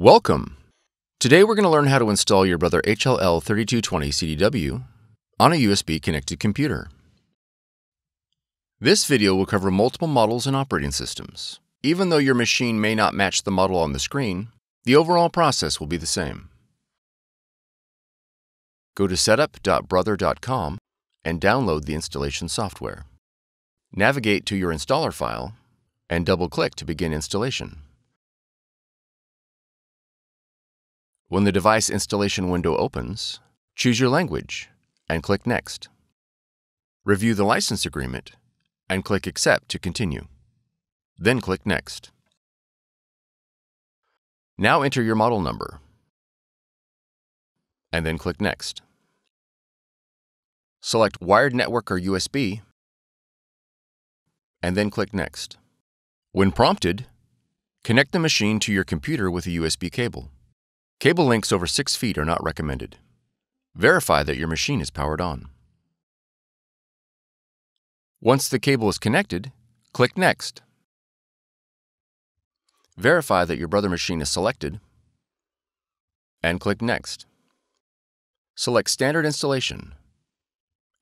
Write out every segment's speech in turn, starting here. Welcome! Today we're going to learn how to install your Brother HL-L3220CDW on a USB connected computer. This video will cover multiple models and operating systems. Even though your machine may not match the model on the screen, the overall process will be the same. Go to setup.brother.com and download the installation software. Navigate to your installer file and double-click to begin installation. When the device installation window opens, choose your language and click Next. Review the license agreement and click Accept to continue. Then click Next. Now enter your model number and then click Next. Select Wired Network or USB and then click Next. When prompted, connect the machine to your computer with a USB cable. Cable links over 6 feet are not recommended. Verify that your machine is powered on. Once the cable is connected, click Next. Verify that your Brother machine is selected and click Next. Select Standard Installation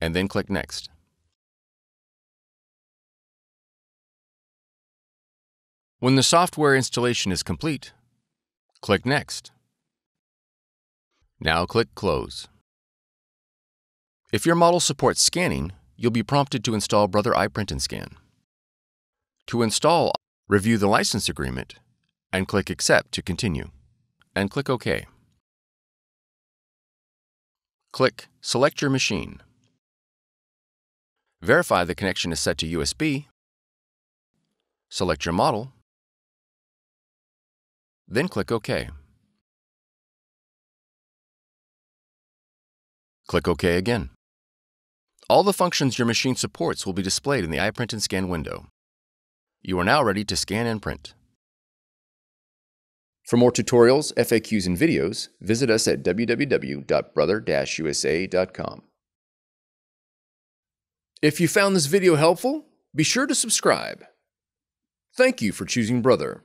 and then click Next. When the software installation is complete, click Next. Now click Close. If your model supports scanning, you'll be prompted to install Brother iPrint and Scan. To install, review the license agreement and click Accept to continue, and click OK. Click Select your machine. Verify the connection is set to USB. Select your model. Then click OK. Click OK again. All the functions your machine supports will be displayed in the iPrint and Scan window. You are now ready to scan and print. For more tutorials, FAQs, and videos, visit us at www.brother-usa.com. If you found this video helpful, be sure to subscribe. Thank you for choosing Brother.